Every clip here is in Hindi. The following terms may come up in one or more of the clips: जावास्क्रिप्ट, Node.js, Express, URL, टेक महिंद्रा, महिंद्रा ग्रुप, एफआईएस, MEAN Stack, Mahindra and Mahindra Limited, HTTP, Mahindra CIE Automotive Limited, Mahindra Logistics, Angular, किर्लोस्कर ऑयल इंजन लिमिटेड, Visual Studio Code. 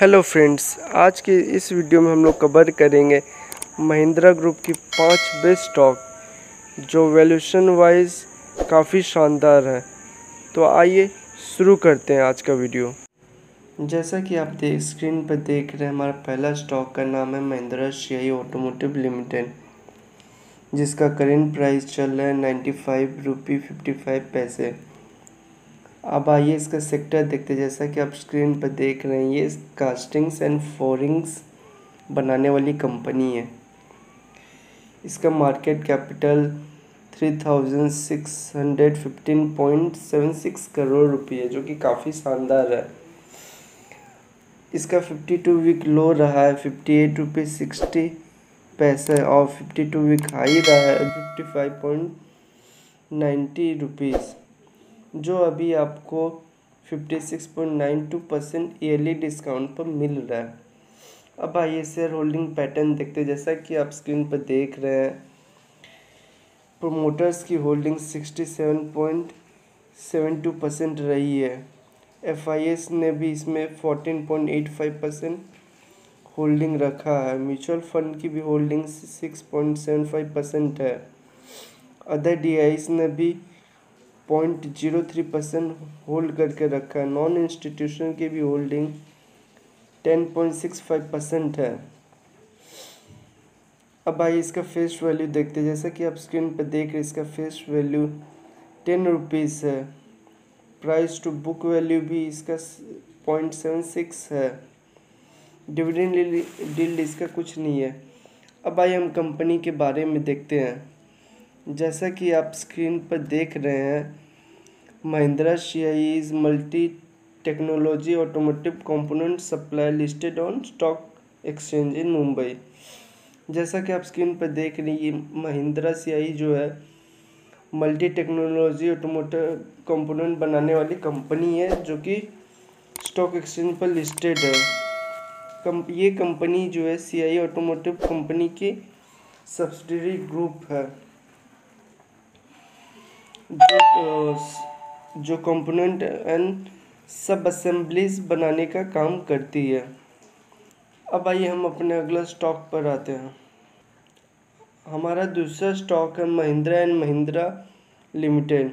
हेलो फ्रेंड्स, आज के इस वीडियो में हम लोग कवर करेंगे महिंद्रा ग्रुप की 5 बेस्ट स्टॉक जो वैल्यूएशन वाइज काफ़ी शानदार है। तो आइए शुरू करते हैं आज का वीडियो। जैसा कि आप स्क्रीन पर देख रहे हैं, हमारा पहला स्टॉक का नाम है महिंद्रा सीआईई ऑटोमोटिव लिमिटेड, जिसका करेंट प्राइस चल रहा है 95 रुपये 55 पैसे। अब आइए इसका सेक्टर देखते हैं। जैसा कि आप स्क्रीन पर देख रहे हैं, ये कास्टिंग्स एंड फोरिंग्स बनाने वाली कंपनी है। इसका मार्केट कैपिटल 3615.76 करोड़ रुपये, जो कि काफ़ी शानदार है। इसका 52 वीक लो रहा है 58 रुपये 60 पैसे और 52 वीक हाई रहा है 55.90 रुपीज़, जो अभी आपको 56.92% ईयरली डिस्काउंट पर मिल रहा है। अब आइए शेयर होल्डिंग पैटर्न देखते हैं। जैसा कि आप स्क्रीन पर देख रहे हैं, प्रोमोटर्स की होल्डिंग 67.72% रही है। एफआईएस ने भी इसमें 14.85% होल्डिंग रखा है। म्यूचुअल फंड की भी होल्डिंग 6.75% है। अदर डीआईस ने भी 0.03% होल्ड करके रखा है। नॉन इंस्टीट्यूशन की भी होल्डिंग 10.65% है। अब आइए इसका फेस वैल्यू देखते हैं। जैसा कि आप स्क्रीन पर देख रहे हैं, इसका फेस वैल्यू 10 रुपीज़ है। प्राइस टू बुक वैल्यू भी इसका 0.76 है। डिविडेंड डील्ड इसका कुछ नहीं है। अब आइए हम कंपनी के बारे में देखते हैं। जैसा कि आप स्क्रीन पर देख रहे हैं, Mahindra CIE is multi technology automotive component supply listed on stock exchange in Mumbai. जैसा कि आप स्क्रीन पर देख रहे हैं, ये महिंद्रा सीआईई जो है मल्टी टेक्नोलॉजी ऑटोमोटिव कंपोनेंट बनाने वाली कंपनी है, जो कि स्टॉक एक्सचेंज पर लिस्टेड है। ये कंपनी जो है सीआईई ऑटोमोटिव कंपनी की सब्सिडरी ग्रुप है, जो कंपोनेंट एंड सब असेंबलीज बनाने का काम करती है। अब आइए हम अपने अगला स्टॉक पर आते हैं। हमारा दूसरा स्टॉक है महिंद्रा एंड महिंद्रा लिमिटेड,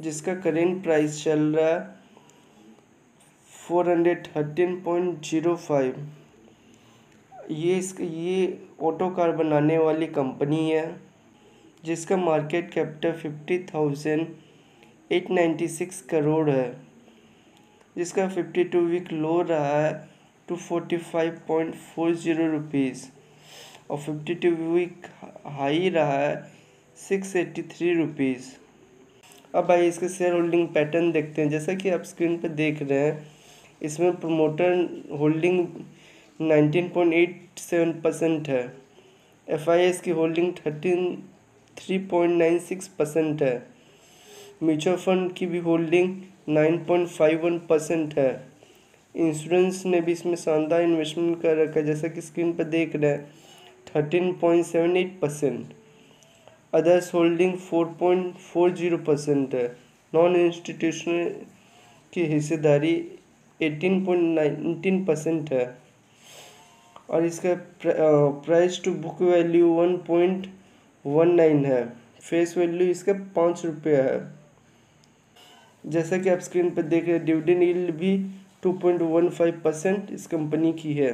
जिसका करेंट प्राइस चल रहा है 413.05। ये ऑटो कार बनाने वाली कंपनी है, जिसका मार्केट कैपिटल 50,896 करोड़ है। जिसका 52 वीक लो रहा है 245.40 रुपीज़ और 52 वीक हाई रहा है 683 रुपीज़। अब आइए इसके शेयर होल्डिंग पैटर्न देखते हैं। जैसा कि आप स्क्रीन पर देख रहे हैं, इसमें प्रमोटर होल्डिंग 19.87% है। एफआईएस की होल्डिंग 3.96% है। म्यूचुअल फंड की भी होल्डिंग 9.51% है। इंश्योरेंस ने भी इसमें शानदार इन्वेस्टमेंट कर रखा है, जैसा कि स्क्रीन पर देख रहे हैं 13.78%। अदर्स होल्डिंग 4.40% है। नॉन इंस्टीट्यूशनल की हिस्सेदारी 18.19% है और इसका प्राइस टू बुक वैल्यू 1.19 है। फेस वैल्यू इसका 5 रुपये है। जैसा कि आप स्क्रीन पर देख रहे हैं, डिविडेंड यील्ड भी 2.15% इस कंपनी की है।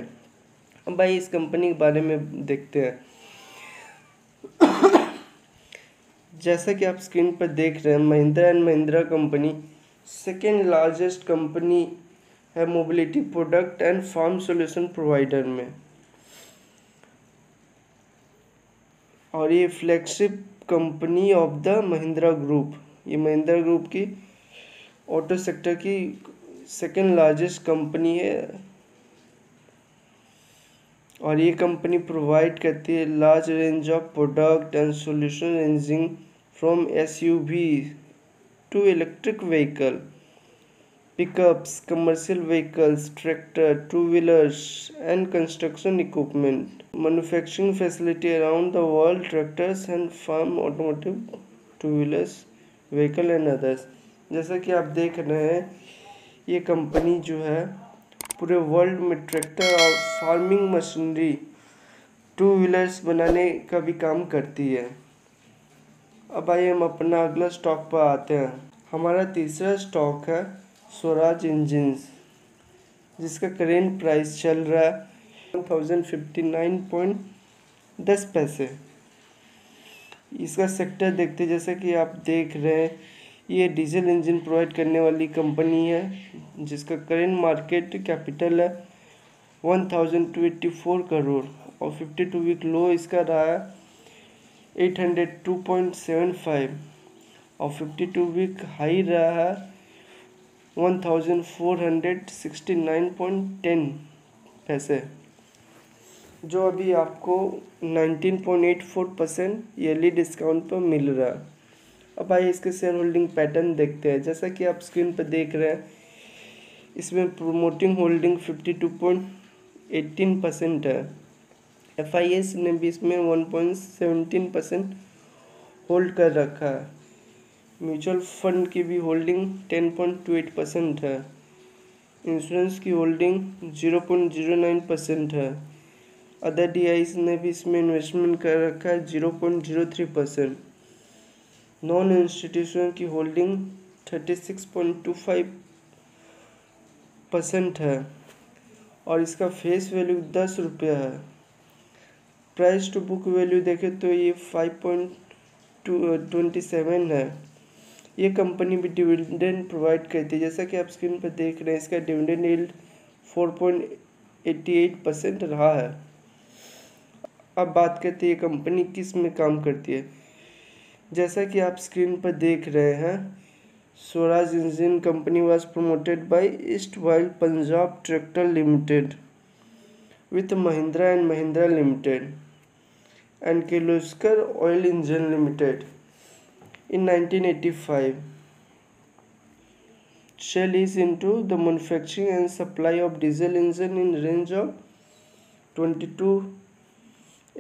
अब भाई इस कंपनी के बारे में देखते हैं। जैसा कि आप स्क्रीन पर देख रहे हैं, Mahindra and Mahindra company second largest company है mobility product and farm solution provider में और ये flagship company of the महिंद्रा ग्रुप। ये महिंद्रा ग्रुप की ऑटो सेक्टर की सेकेंड लार्जेस्ट कंपनी है और ये कंपनी प्रोवाइड करती है large range of product and solution ranging from SUV to electric vehicle, pickups, commercial vehicles, tractor, two wheelers and construction equipment. Manufacturing facility around the world, tractors and farm automotive, two wheelers vehicle and others. जैसा कि आप देख रहे हैं, ये कंपनी जो है पूरे वर्ल्ड में ट्रैक्टर और फार्मिंग मशीनरी टू व्हीलर्स बनाने का भी काम करती है। अब आइए हम अपना अगला स्टॉक पर आते हैं। हमारा तीसरा स्टॉक है स्वराज इंजिन्स, जिसका करेंट प्राइस चल रहा है 1059.10 पैसे। इसका सेक्टर देखते जैसे कि आप देख रहे हैं, ये डीजल इंजन प्रोवाइड करने वाली कंपनी है, जिसका करेंट मार्केट कैपिटल है 1284 करोड़ और 52 वीक लो इसका रहा है 802.75 और 52 वीक हाई रहा है 1469.10 पैसे, जो अभी आपको 19.84% ईयरली डिस्काउंट पर मिल रहा है। अब आइए इसके शेयर होल्डिंग पैटर्न देखते हैं। जैसा कि आप स्क्रीन पर देख रहे हैं, इसमें प्रोमोटिंग होल्डिंग 52.18% है। एफआईएस ने भी इसमें 1.17% होल्ड कर रखा है। म्यूचुअल फंड की भी होल्डिंग 10.28% है। इंश्योरेंस की होल्डिंग 0.09% है। अदर डीआईस ने भी इसमें इन्वेस्टमेंट कर रखा है 0.03%। नॉन इंस्टीट्यूशन की होल्डिंग 36.25% है और इसका फेस वैल्यू 10 रुपये है। प्राइस टू बुक वैल्यू देखें तो ये 5.27 है। ये कंपनी भी डिविडेंड प्रोवाइड करती है। जैसा कि आप स्क्रीन पर देख रहे हैं, इसका डिविडेंड यील्ड 4.88% रहा है। अब बात करते हैं ये कंपनी किस में काम करती है। जैसा कि आप स्क्रीन पर देख रहे हैं, Swaraj engine company was promoted by erstwhile Punjab tractor limited with Mahindra and Mahindra limited and किर्लोस्कर ऑयल इंजन लिमिटेड in 1985. Shell is into the manufacturing and supply of diesel engine in range of 22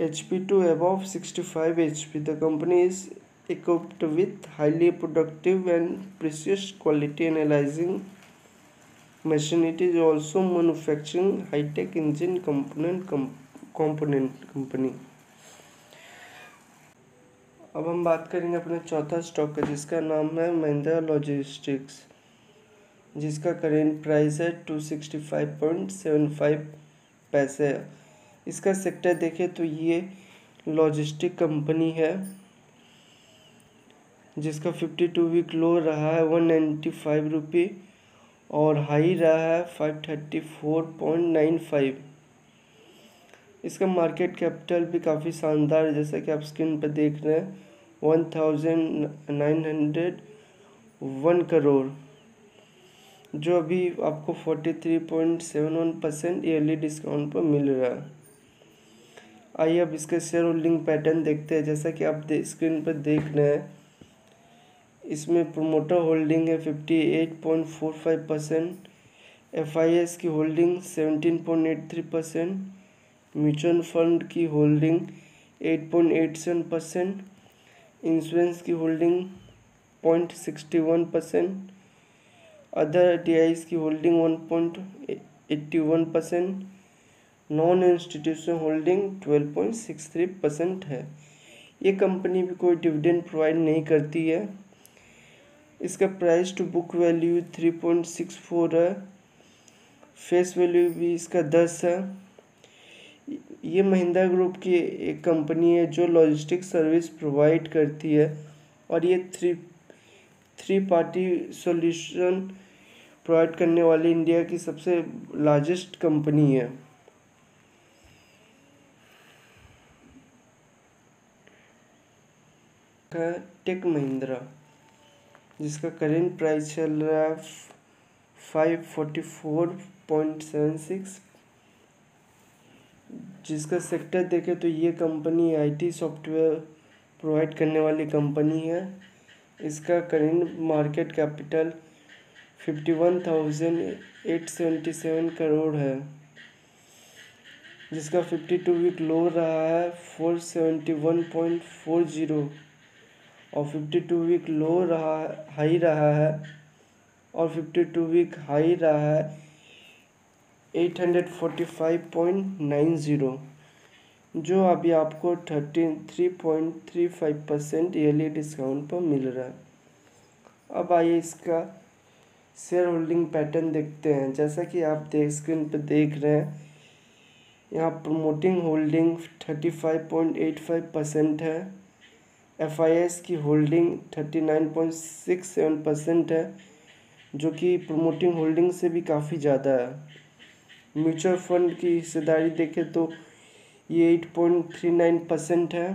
HP to above 65 HP. The company is equipped with highly productive and precious quality analyzing machine. It is also manufacturing high-tech engine component company. अब हम बात करेंगे अपने चौथा स्टॉक का, जिसका नाम है महिंद्रा लॉजिस्टिक्स, जिसका करेंट प्राइस है 265.75 पैसे। इसका सेक्टर देखें तो ये लॉजिस्टिक कंपनी है, जिसका 52 वीक लो रहा है 195 रुपये और हाई रहा है 534.95। इसका मार्केट कैपिटल भी काफ़ी शानदार है, जैसा कि आप स्क्रीन पर देख रहे हैं 1901 करोड़, जो अभी आपको 43.71% ईयरली डिस्काउंट पर मिल रहा है। आइए अब इसके शेयर होल्डिंग पैटर्न देखते हैं। जैसा कि आप स्क्रीन पर देख रहे हैं, इसमें प्रोमोटर होल्डिंग है 58.45%, एफआईएस की होल्डिंग 17.83%, म्यूचुअल फंड की होल्डिंग 8.87%, इंश्योरेंस की होल्डिंग 0.61%, अदर डीआईस की होल्डिंग 1.81%, नॉन इंस्टीट्यूशनल होल्डिंग 12.63% है। ये कंपनी भी कोई डिविडेंड प्रोवाइड नहीं करती है। इसका प्राइस टू बुक वैल्यू 3.64 है, फेस वैल्यू भी इसका 10 है। ये महिंद्रा ग्रुप की एक कंपनी है जो लॉजिस्टिक सर्विस प्रोवाइड करती है और ये थ्री पार्टी सॉल्यूशन प्रोवाइड करने वाली इंडिया की सबसे लार्जेस्ट कंपनी है। टेक महिंद्रा, जिसका करेंट प्राइस चल रहा है 544.76, जिसका सेक्टर देखें तो ये कंपनी आईटी सॉफ्टवेयर प्रोवाइड करने वाली कंपनी है। इसका करेंट मार्केट कैपिटल 51,877 करोड़ है, जिसका 52 वीक लो रहा है 471.40 और 52 वीक लो रहा हाई रहा है 845.90 जो अभी आपको 33.35% ईयरली डिस्काउंट पर मिल रहा है। अब आइए इसका शेयर होल्डिंग पैटर्न देखते हैं। जैसा कि आप स्क्रीन पर देख रहे हैं, यहाँ प्रमोटिंग होल्डिंग 35.85% है, एफआईएस की होल्डिंग 39.67% है जो कि प्रमोटिंग होल्डिंग से भी काफ़ी ज़्यादा है। म्यूचुअल फंड की हिस्सेदारी देखें तो ये 8.39% है,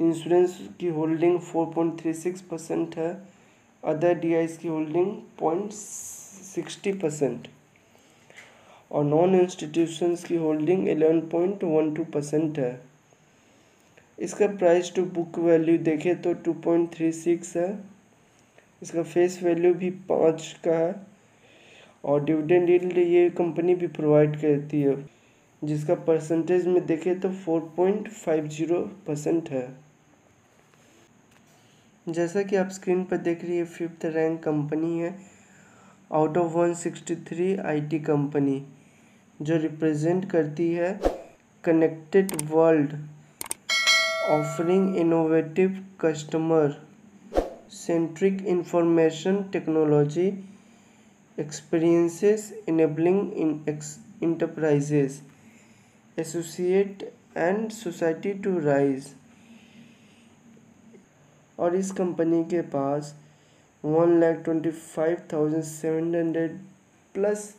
इंश्योरेंस की होल्डिंग 4.36% है, अदर डीआईस की होल्डिंग 0.60% और नॉन इंस्टीट्यूशंस की होल्डिंग 11.12% है। इसका प्राइस टू बुक वैल्यू देखें तो 2.36 है, इसका फेस वैल्यू भी 5 का है और डिविडेंड यील्ड ये कंपनी भी प्रोवाइड करती है जिसका परसेंटेज में देखें तो 4.50% है। जैसा कि आप स्क्रीन पर देख रही है, 5th रैंक कंपनी है आउट ऑफ 163 आईटी कंपनी जो रिप्रेजेंट करती है connected world, offering innovative customer centric information technology experiences enabling enterprises associate and society to rise. और इस कंपनी के पास 1,25,700 प्लस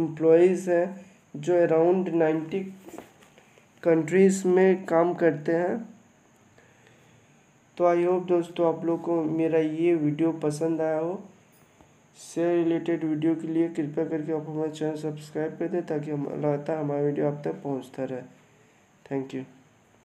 एम्प्लॉइज़ हैं जो अराउंड 90 कंट्रीज़ में काम करते हैं। तो आई होप दोस्तों आप लोग को मेरा ये वीडियो पसंद आया हो। से रिलेटेड वीडियो के लिए कृपया करके आप हमारा चैनल सब्सक्राइब कर दें ताकि हम लगातार हमारा वीडियो आप तक पहुंचता रहे। Thank you.